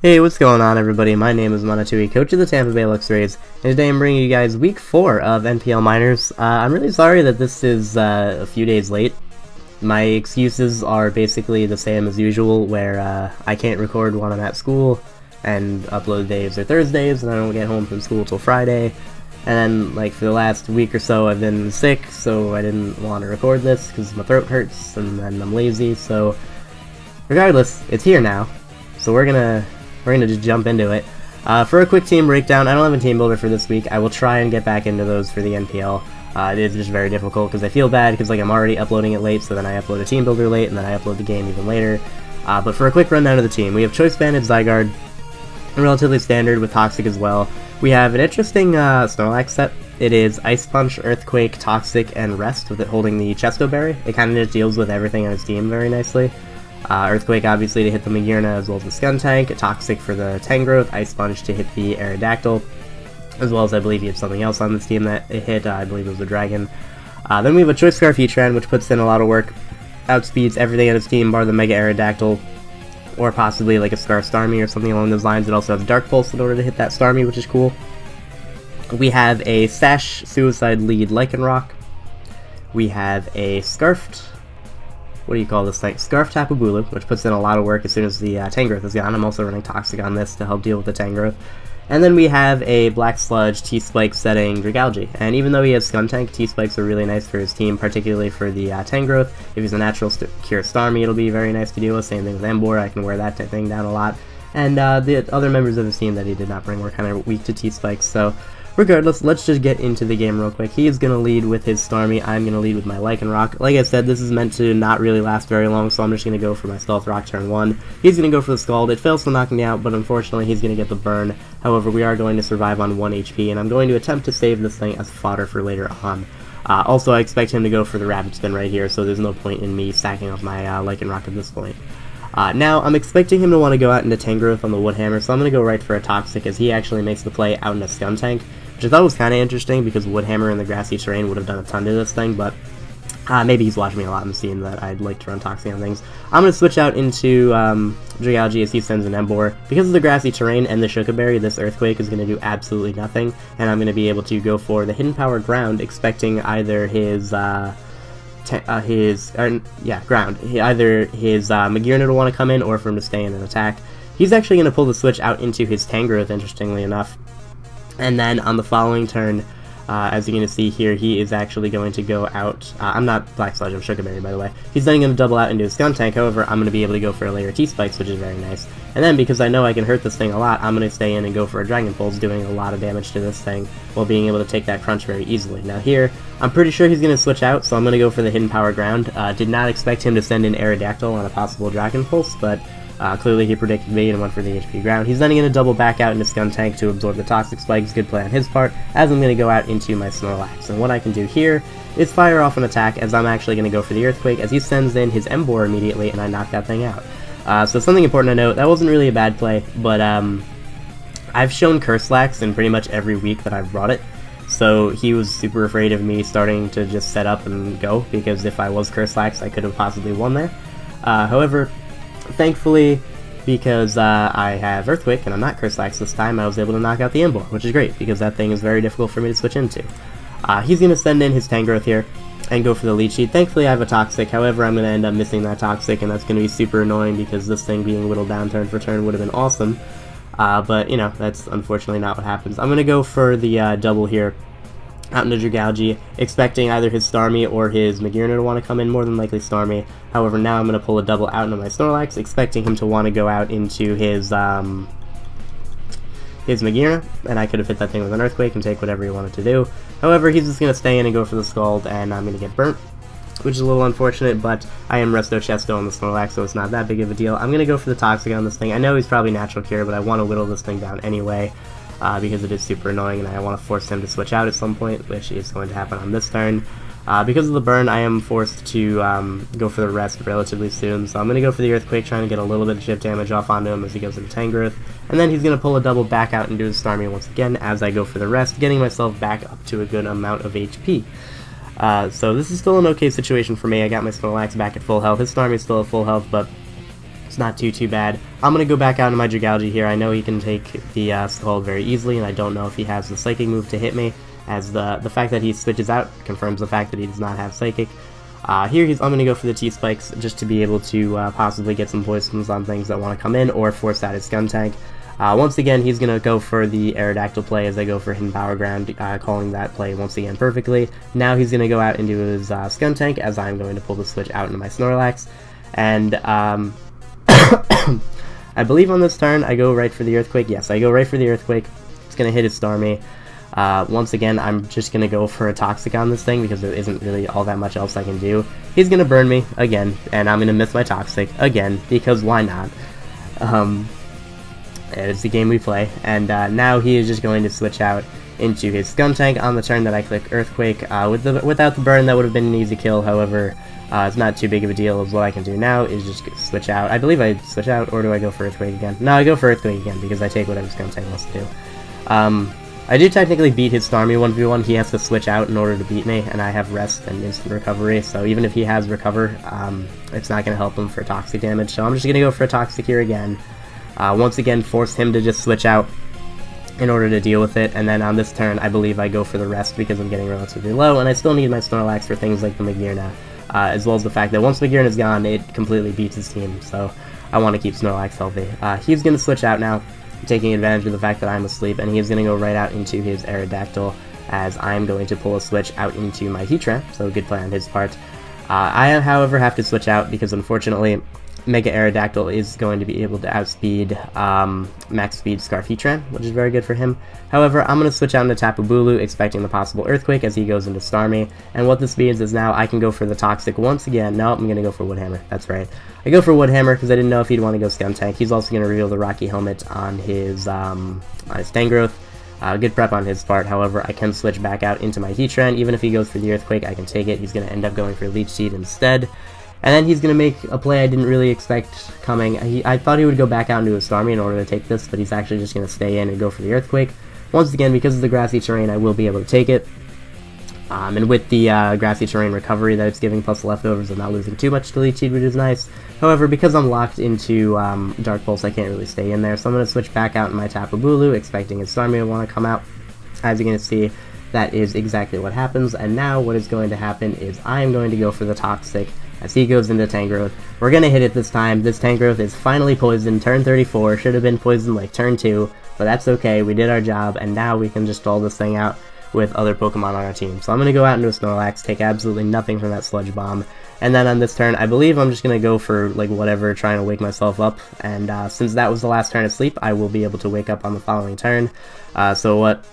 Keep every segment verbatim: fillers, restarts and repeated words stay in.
Hey, what's going on everybody? My name is Manatui, coach of the Tampa Bay Luxrays, and today I'm bringing you guys week four of N P L Minors. Uh, I'm really sorry that this is uh, a few days late. My excuses are basically the same as usual, where uh, I can't record when I'm at school, and upload days are Thursdays, and I don't get home from school till Friday. And then, like, for the last week or so I've been sick, so I didn't want to record this because my throat hurts, and, and I'm lazy, so regardless, it's here now, so we're gonna... We're going to just jump into it. Uh, for a quick team breakdown, I don't have a team builder for this week. I will try and get back into those for the N P L. Uh, it is just very difficult because I feel bad because like I'm already uploading it late, so then I upload a team builder late, and then I upload the game even later. Uh, but for a quick rundown of the team, we have Choice Banded Zygarde, relatively standard with Toxic as well. We have an interesting uh, Snorlax set. It is Ice Punch, Earthquake, Toxic, and Rest, with it holding the Chesto Berry. It kind of just deals with everything on its team very nicely. Uh, Earthquake obviously to hit the Magearna as well as the Skuntank, Toxic for the Tangrowth, Ice Sponge to hit the Aerodactyl, as well as I believe you have something else on this team that it hit, uh, I believe it was the Dragon. Uh, then we have a Choice Scarf Heatran, which puts in a lot of work, outspeeds everything on its team bar the Mega Aerodactyl, or possibly like a Scarf Starmie or something along those lines. It also has Dark Pulse in order to hit that Starmie, which is cool. We have a Sash Suicide Lead Lycanroc. We have a Scarfed... What do you call this thing? Scarf Tapu Bulu, which puts in a lot of work as soon as the uh, Tangrowth is gone. I'm also running Toxic on this to help deal with the Tangrowth. And then we have a Black Sludge T-Spike setting Dragalge. And even though he has Skuntank, T-Spikes are really nice for his team, particularly for the uh, Tangrowth. If he's a natural st Cure Starmie, it'll be very nice to deal with. Same thing with Emboar, I can wear that thing down a lot. And uh, the other members of his team that he did not bring were kind of weak to T-Spikes, so... Regardless, let's just get into the game real quick. He is going to lead with his Starmie, I'm going to lead with my Lycanroc. Like I said, this is meant to not really last very long, so I'm just going to go for my Stealth Rock turn one. He's going to go for the Scald. It fails to knock me out, but unfortunately he's going to get the burn. However, we are going to survive on one H P, and I'm going to attempt to save this thing as fodder for later on. Uh, also, I expect him to go for the Rapid Spin right here, so there's no point in me stacking up my uh, Lycanroc at this point. Uh, now, I'm expecting him to want to go out into Tangrowth on the Woodhammer, so I'm going to go right for a Toxic, as he actually makes the play out in a Skuntank, which I thought was kind of interesting, because Woodhammer in the grassy terrain would have done a ton to this thing, but uh, maybe he's watching me a lot and seeing that I'd like to run Toxic on things. I'm going to switch out into um, Dragalge as he sends an Emboar. Because of the grassy terrain and the Choco Berry, this Earthquake is going to do absolutely nothing, and I'm going to be able to go for the Hidden Power Ground, expecting either his... Uh, Uh, his, or, yeah, ground. He, either his uh, Magearna to want to come in, or for him to stay in and attack. He's actually going to pull the switch out into his Tangrowth, interestingly enough. And then on the following turn, uh, as you're going to see here, he is actually going to go out. Uh, I'm not Black Sludge, I'm Choco Berry, by the way. He's then going to double out into his Skuntank. However, I'm going to be able to go for a layer of T-Spikes, which is very nice. And then, because I know I can hurt this thing a lot, I'm going to stay in and go for a Dragon Pulse, doing a lot of damage to this thing, while being able to take that crunch very easily. Now here, I'm pretty sure he's going to switch out, so I'm going to go for the Hidden Power Ground. Uh, did not expect him to send in Aerodactyl on a possible Dragon Pulse, but uh, clearly he predicted me and went for the H P Ground. He's then going to double back out into Skuntank to absorb the Toxic Spikes, good play on his part, as I'm going to go out into my Snorlax. And what I can do here is fire off an attack, as I'm actually going to go for the Earthquake, as he sends in his Emboar immediately, and I knock that thing out. Uh, so something important to note, that wasn't really a bad play, but um, I've shown Curslax in pretty much every week that I've brought it, so he was super afraid of me starting to just set up and go, because if I was Curslax, I could have possibly won there. Uh, however, thankfully, because uh, I have Earthquake and I'm not Curslax this time, I was able to knock out the Emboar, which is great, because that thing is very difficult for me to switch into. Uh, he's going to send in his Tangrowth here and go for the lead sheet. Thankfully I have a Toxic, however I'm going to end up missing that Toxic, and that's going to be super annoying because this thing being whittled down turn for turn would have been awesome. Uh, but, you know, that's unfortunately not what happens. I'm going to go for the uh, double here out into Dragalge, expecting either his Starmie or his Magearna to want to come in, more than likely Starmie. However, now I'm going to pull a double out into my Snorlax, expecting him to want to go out into his... Um, his Magearna, and I could have hit that thing with an Earthquake and take whatever he wanted to do. However, he's just going to stay in and go for the Scald, and I'm going to get burnt, which is a little unfortunate, but I am Resto Chesto on the Snorlax, so it's not that big of a deal. I'm going to go for the Toxic on this thing. I know he's probably Natural Cure, but I want to whittle this thing down anyway, uh, because it is super annoying, and I want to force him to switch out at some point, which is going to happen on this turn. Uh, because of the burn, I am forced to um, go for the Rest relatively soon, so I'm going to go for the Earthquake, trying to get a little bit of chip damage off onto him as he goes into Tangrowth, and then he's going to pull a double back out and do his Starmie once again as I go for the Rest, getting myself back up to a good amount of H P. Uh, so this is still an okay situation for me. I got my Snorlax back at full health, his Starmie is still at full health, but It's not too, too bad. I'm going to go back out to my Dragalge here. I know he can take the uh, Scald very easily, and I don't know if he has the Psychic move to hit me, as the, the fact that he switches out confirms the fact that he does not have Psychic. Uh, here he's, I'm going to go for the T-Spikes just to be able to uh, possibly get some poisons on things that want to come in or force out his Skuntank. Uh, once again, he's going to go for the Aerodactyl play as I go for Hidden Power Ground, uh, calling that play once again perfectly. Now he's going to go out into his uh, Skuntank as I'm going to pull the switch out into my Snorlax. And um, I believe on this turn I go right for the Earthquake. Yes, I go right for the Earthquake. It's going to hit his Starmie. Uh, once again, I'm just going to go for a Toxic on this thing because there isn't really all that much else I can do. He's going to burn me again, and I'm going to miss my Toxic again because why not? Um... It's the game we play, and uh, now he is just going to switch out into his Skuntank on the turn that I click Earthquake. Uh, with the, without the burn, that would have been an easy kill, however, uh, it's not too big of a deal, as what I can do now is just switch out. I believe I switch out, or do I go for Earthquake again? No, I go for Earthquake again, because I take whatever Skuntank wants to do. Um, I do technically beat his Starmie one v one, he has to switch out in order to beat me, and I have Rest and Instant Recovery, so even if he has Recover, um, it's not going to help him for Toxic damage, so I'm just going to go for a Toxic here again. Uh, once again, force him to just switch out in order to deal with it, and then on this turn, I believe I go for the Rest because I'm getting relatively low, and I still need my Snorlax for things like the Magearna, uh, as well as the fact that once Magearna's gone, it completely beats his team, so I want to keep Snorlax healthy. Uh, he's going to switch out now, taking advantage of the fact that I'm asleep, and he's going to go right out into his Aerodactyl, as I'm going to pull a switch out into my Heatran, so good play on his part. Uh, I, however, have to switch out because, unfortunately, Mega Aerodactyl is going to be able to outspeed um, Max Speed Scarf Heatran, which is very good for him. However, I'm going to switch out into Tapu Bulu, expecting the possible Earthquake as he goes into Starmie. And what this means is now I can go for the Toxic once again. No, I'm going to go for Woodhammer. That's right. I go for Woodhammer because I didn't know if he'd want to go Skuntank. He's also going to reveal the Rocky Helmet on his, um, on his Tangrowth. Uh, good prep on his part, however, I can switch back out into my Heatran. Even if he goes for the Earthquake, I can take it. He's going to end up going for Leech Seed instead. And then he's going to make a play I didn't really expect coming. He, I thought he would go back out into his Starmie in order to take this, but he's actually just going to stay in and go for the Earthquake. Once again, because of the grassy terrain, I will be able to take it. Um, and with the uh, grassy terrain recovery that it's giving, plus the leftovers, I'm not losing too much to Leech Seed, which is nice. However, because I'm locked into um, Dark Pulse, I can't really stay in there, so I'm going to switch back out in my Tapu Bulu, expecting his Starmie to want to come out. As you're going to see, that is exactly what happens, and now what is going to happen is I am going to go for the Toxic. As he goes into Tangrowth, we're going to hit it this time. This Tangrowth is finally poisoned, turn thirty-four, should have been poisoned like turn two, but that's okay, we did our job, and now we can just stall this thing out with other Pokemon on our team. So I'm going to go out into a Snorlax, take absolutely nothing from that Sludge Bomb, and then on this turn, I believe I'm just going to go for, like, whatever, trying to wake myself up, and uh, since that was the last turn of sleep, I will be able to wake up on the following turn, uh, so what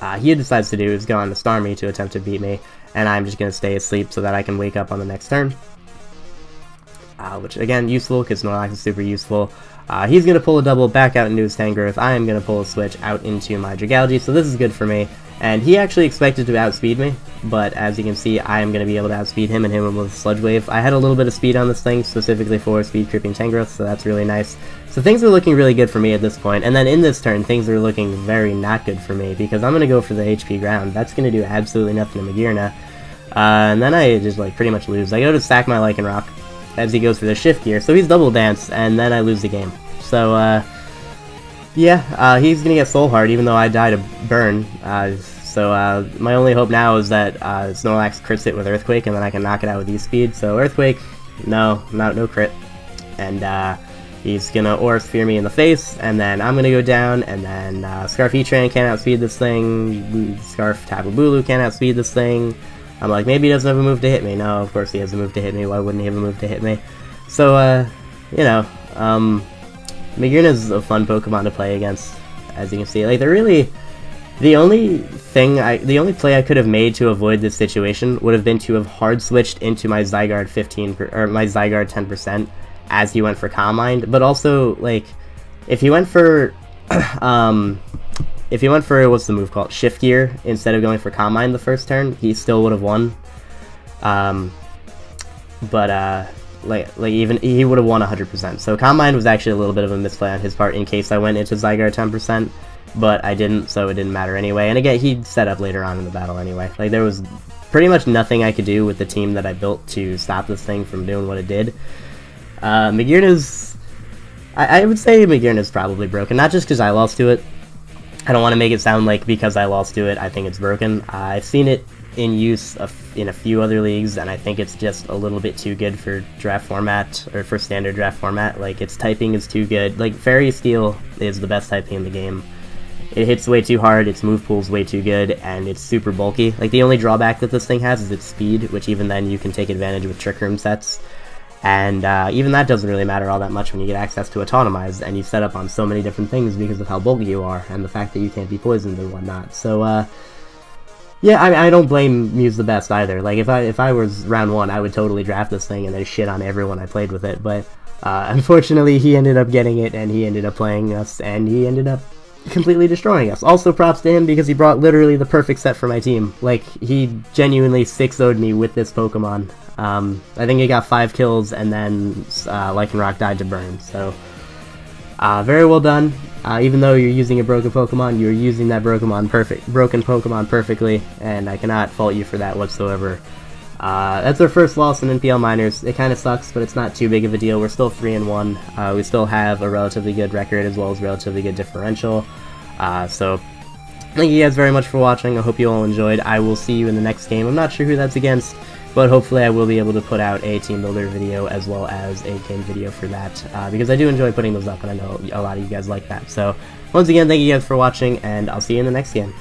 uh, he decides to do is go on to Starmie to attempt to beat me, and I'm just going to stay asleep so that I can wake up on the next turn. Uh, which, again, useful, because Snorlax is super useful. Uh, he's going to pull a double back out into his Tangrowth. I am going to pull a switch out into my Dragalge, so this is good for me. And he actually expected to outspeed me, but as you can see, I am going to be able to outspeed him and hit him with a Sludge Wave. I had a little bit of speed on this thing, specifically for Speed Creeping Tangrowth, so that's really nice. So things are looking really good for me at this point, and then in this turn, things are looking very not good for me, because I'm going to go for the H P Ground. That's going to do absolutely nothing to Magearna. Uh, and then I just, like, pretty much lose. I go to sack my Lycanroc as he goes for the Shift Gear, so he's Double Dance, and then I lose the game. So, uh... yeah, uh, he's gonna get Soul Heart, even though I die to burn, uh, so uh, my only hope now is that uh, Snorlax crits it with Earthquake, and then I can knock it out with E-Speed, so Earthquake, no, not, no crit, and uh, he's gonna Aura Sphere me in the face, and then I'm gonna go down, and then uh, Scarf Heatran can't outspeed this thing, Scarf Tapu Bulu can't outspeed this thing. I'm like, maybe he doesn't have a move to hit me. No, of course he has a move to hit me, why wouldn't he have a move to hit me? So, uh, you know, um... Magearna's a fun Pokemon to play against, as you can see. Like, they're really... The only thing I... The only play I could have made to avoid this situation would have been to have hard-switched into my Zygarde fifteen... Per, or my Zygarde ten percent as he went for Calm Mind, but also, like, if he went for... um... If he went for, what's the move called? Shift Gear, instead of going for Calm Mind the first turn, he still would have won. Um... But, uh... Like, like even he would have won one hundred percent. So Calm Mind was actually a little bit of a misplay on his part in case I went into Zygarde ten percent, but I didn't, so it didn't matter anyway. And again, he set up later on in the battle anyway. Like, there was pretty much nothing I could do with the team that I built to stop this thing from doing what it did. Uh, Magearna's... I, I would say Magearna's probably broken, not just because I lost to it. I don't want to make it sound like because I lost to it, I think it's broken. I've seen it in use in a few other leagues, and I think it's just a little bit too good for draft format, or for standard draft format. Like, its typing is too good. Like, Fairy Steel is the best typing in the game. It hits way too hard, its move pool's way too good, and it's super bulky. Like, the only drawback that this thing has is its speed, which even then you can take advantage with Trick Room sets. And uh, even that doesn't really matter all that much when you get access to Autonomize, and you set up on so many different things because of how bulky you are, and the fact that you can't be poisoned and whatnot. So, uh, yeah, I, I don't blame MewstheBest either. Like, if I if I was round one, I would totally draft this thing and then shit on everyone I played with it, but uh, unfortunately he ended up getting it, and he ended up playing us, and he ended up completely destroying us. Also props to him because he brought literally the perfect set for my team. Like, he genuinely six oh'd me with this Pokemon. Um, I think he got five kills and then uh, Lycanroc died to burn, so uh, very well done. Uh, even though you're using a broken Pokemon, you're using that Pokemon perfect, broken Pokemon perfectly, and I cannot fault you for that whatsoever. Uh, that's our first loss in N P L Minors. It kind of sucks, but it's not too big of a deal. We're still three and one. Uh, we still have a relatively good record as well as relatively good differential. Uh, so, thank you guys very much for watching. I hope you all enjoyed. I will see you in the next game. I'm not sure who that's against, but hopefully I will be able to put out a team builder video as well as a game video for that, uh, because I do enjoy putting those up, and I know a lot of you guys like that. So, once again, thank you guys for watching, and I'll see you in the next game.